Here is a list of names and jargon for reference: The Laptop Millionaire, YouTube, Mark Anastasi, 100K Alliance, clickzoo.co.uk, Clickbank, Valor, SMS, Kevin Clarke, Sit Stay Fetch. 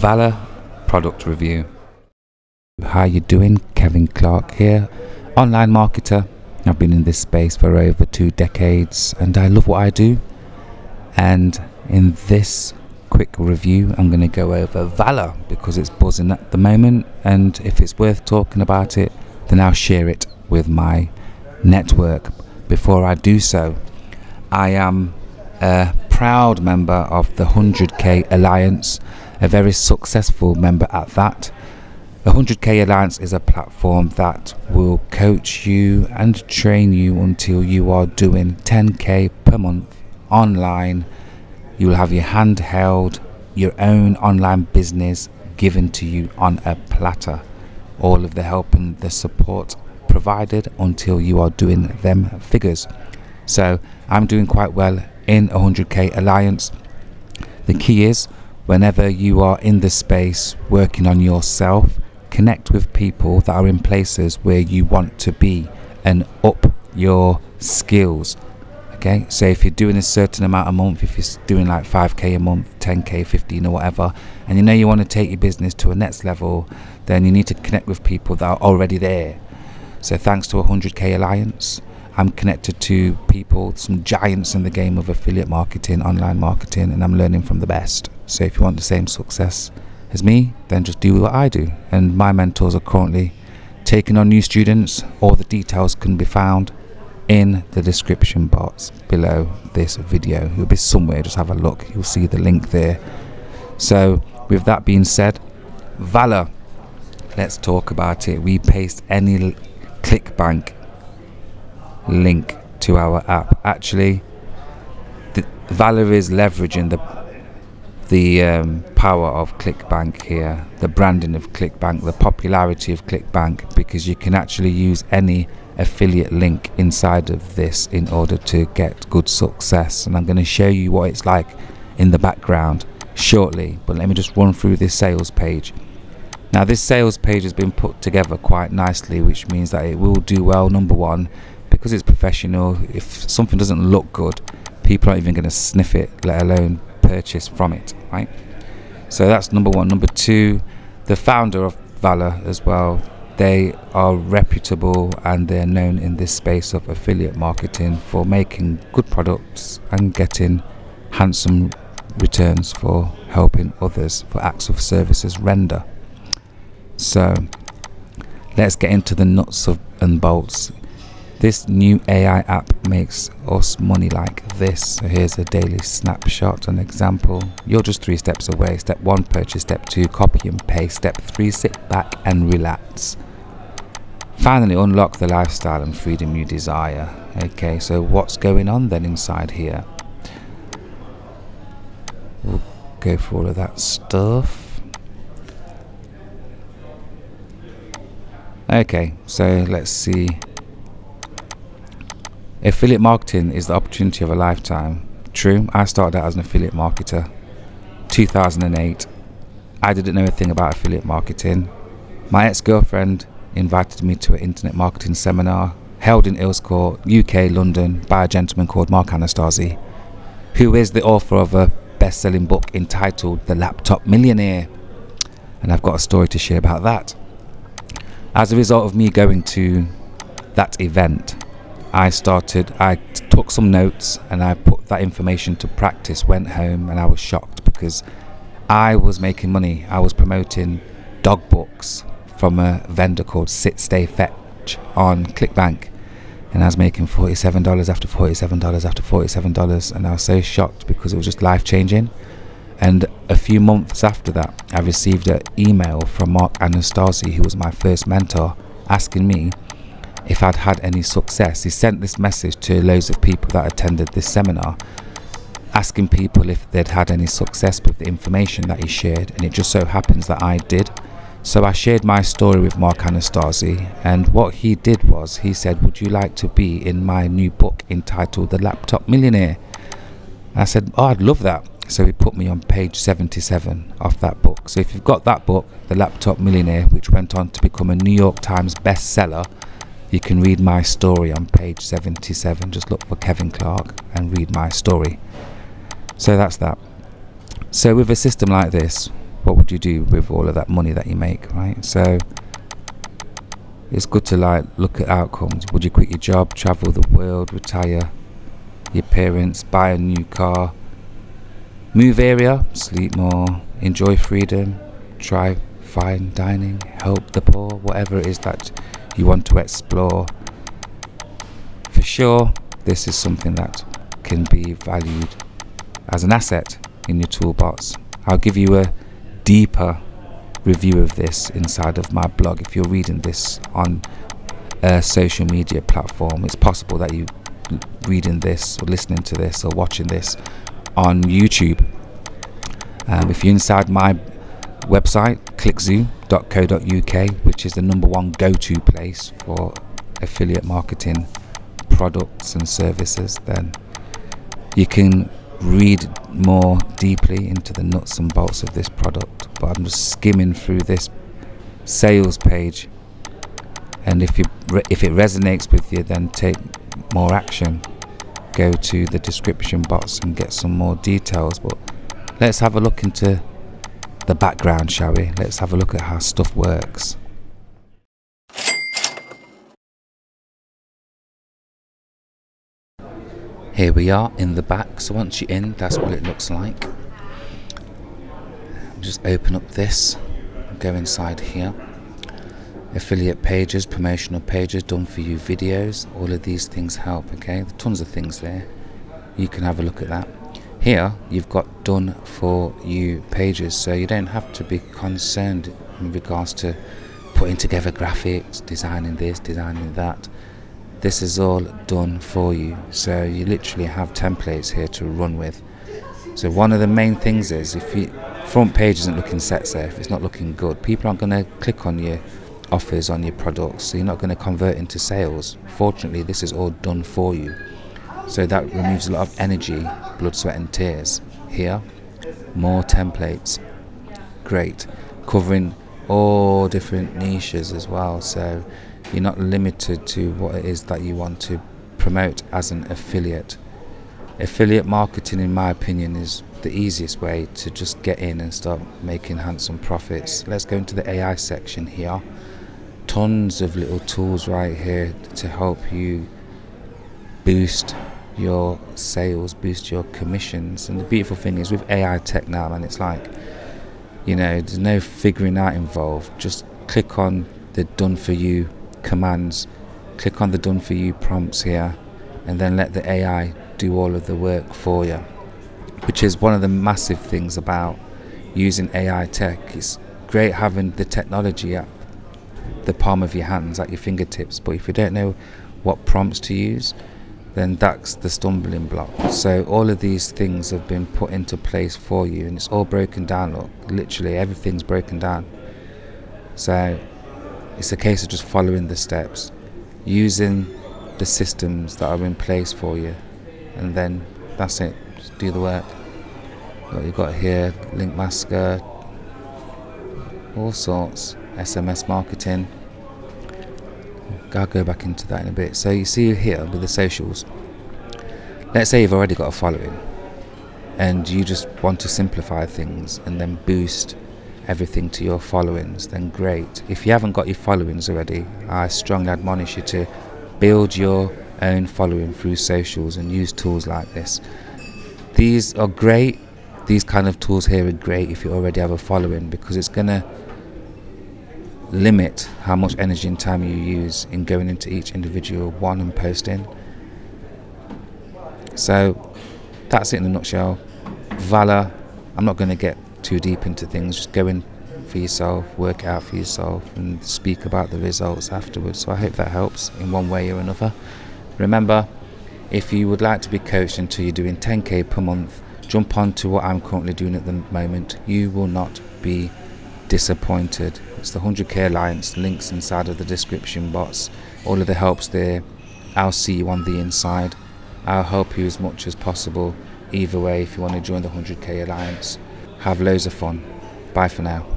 Valor product review. How you doing? Kevin Clarke here, online marketer. I've been in this space for over 2 decades and I love what I do, and in this quick review I'm going to go over Valor because it's buzzing at the moment, and if it's worth talking about it then I'll share it with my network. Before I do so, I am a proud member of the 100K Alliance, a very successful member at that. The 100K Alliance is a platform that will coach you and train you until you are doing 10K per month online. You will have your hand held, your own online business given to you on a platter. All of the help and the support provided until you are doing them figures. So I'm doing quite well in 100K Alliance. The key is, whenever you are in the space working on yourself, connect with people that are in places where you want to be and up your skills. Okay, so if you're doing a certain amount a month, if you're doing like 5k a month, 10k, 15 or whatever, and you know you want to take your business to a next level, then you need to connect with people that are already there. So thanks to 100K Alliance, I'm connected to people, some giants in the game of affiliate marketing, online marketing, and I'm learning from the best. So if you want the same success as me, then just do what I do. And my mentors are currently taking on new students. All the details can be found in the description box below this video. You'll be somewhere, just have a look, you'll see the link there. So with that being said, Valor, let's talk about it. We paste any Clickbank link to our app. Actually, Valor is leveraging the power of Clickbank here, the branding of Clickbank, the popularity of Clickbank, because you can actually use any affiliate link inside of this in order to get good success. And I'm going to show you what it's like in the background shortly, but let me just run through this sales page. Now this sales page has been put together quite nicely, which means that it will do well, number one, because it's professional. If something doesn't look good, people aren't even going to sniff it, let alone purchase from it, right? So that's number one. Number two, the founder of Valor as well, they are reputable and they're known in this space of affiliate marketing for making good products and getting handsome returns for helping others for acts of services render. So let's get into the nuts and bolts. This new AI app makes us money like this. So here's a daily snapshot, an example. You're just 3 steps away. Step 1, purchase. Step 2, copy and paste. Step 3, sit back and relax. Finally, unlock the lifestyle and freedom you desire. Okay, so what's going on then inside here? We'll go for all of that stuff. Okay, so let's see. Affiliate marketing is the opportunity of a lifetime. True, I started out as an affiliate marketer, 2008. I didn't know a thing about affiliate marketing. My ex-girlfriend invited me to an internet marketing seminar held in Earls Court, UK, London, by a gentleman called Mark Anastasi, who is the author of a best-selling book entitled The Laptop Millionaire. And I've got a story to share about that. As a result of me going to that event, I took some notes and I put that information to practice, went home, and I was shocked because I was making money. I was promoting dog books from a vendor called Sit Stay Fetch on Clickbank, and I was making $47 after $47 after $47, and I was so shocked because it was just life-changing. And a few months after that, I received an email from Mark Anastasi, who was my first mentor, asking me if I'd had any success. He sent this message to loads of people that attended this seminar, asking people if they'd had any success with the information that he shared, and it just so happens that I did. So I shared my story with Mark Anastasi, and what he did was he said, "Would you like to be in my new book entitled The Laptop Millionaire?" I said, "Oh, I'd love that." So he put me on page 77 of that book. So if you've got that book, The Laptop Millionaire, which went on to become a New York Times bestseller, you can read my story on page 77. Just look for Kevin Clarke and read my story. So that's that. So with a system like this, what would you do with all of that money that you make, right? So it's good to like look at outcomes. Would you quit your job, travel the world, retire your parents, buy a new car, move area, sleep more, enjoy freedom, try fine dining, help the poor, whatever it is that you want to explore. For sure, this is something that can be valued as an asset in your toolbox. I'll give you a deeper review of this inside of my blog. If you're reading this on a social media platform, it's possible that you're reading this or listening to this or watching this on YouTube. If you're inside my website, clickzoo.co.uk, which is the #1 go-to place for affiliate marketing products and services, then you can read more deeply into the nuts and bolts of this product. But I'm just skimming through this sales page, and if it resonates with you, then take more action. Go to the description box and get some more details. But let's have a look into the background, shall we? Let's have a look at how stuff works. Here we are in the back. So once you're in, that's what it looks like. Just open up this, go inside here. Affiliate pages, promotional pages, done for you videos, all of these things help, okay? There's tons of things there. You can have a look at that. Here you've got done for you pages, so you don't have to be concerned in regards to putting together graphics, designing this, designing that. This is all done for you, so you literally have templates here to run with. So one of the main things is, if your front page isn't looking sexy, if it's not looking good, people aren't going to click on your offers, on your products, so you're not going to convert into sales. Fortunately, this is all done for you, so that removes a lot of energy, blood, sweat and tears. Here, more templates, great, covering all different niches as well, so you're not limited to what it is that you want to promote as an affiliate. Affiliate marketing, in my opinion, is the easiest way to just get in and start making handsome profits. Let's go into the AI section here. Tons of little tools right here to help you boost your sales, boost your commissions. And the beautiful thing is with AI tech now, and it's like, you know, there's no figuring out involved. Just click on the done for you commands, click on the done for you prompts here, and then let the AI do all of the work for you, which is one of the massive things about using AI tech. It's great having the technology at the palm of your hands, at your fingertips, but if you don't know what prompts to use, then that's the stumbling block. So all of these things have been put into place for you, and it's all broken down. Look, literally everything's broken down, so it's a case of just following the steps, using the systems that are in place for you, and then that's it. Just do the work. What you've got here, link masker, all sorts, SMS marketing. I'll go back into that in a bit. So you see here with the socials, let's say you've already got a following and you just want to simplify things and then boost everything to your followings, then great. If you haven't got your followings already, I strongly admonish you to build your own following through socials and use tools like this. These are great. These kind of tools here are great if you already have a following, because it's going to limit how much energy and time you use in going into each individual one and posting. So that's it in a nutshell. Valor, I'm not going to get too deep into things. Just go in for yourself, work out for yourself, and speak about the results afterwards. So I hope that helps in one way or another. Remember, if you would like to be coached until you're doing 10k per month, jump on to what I'm currently doing at the moment. You will not be disappointed. It's the 100k Alliance, links inside of the description box, all of the helps there. I'll see you on the inside. I'll help you as much as possible. Either way, if you want to join the 100k Alliance, have loads of fun. Bye for now.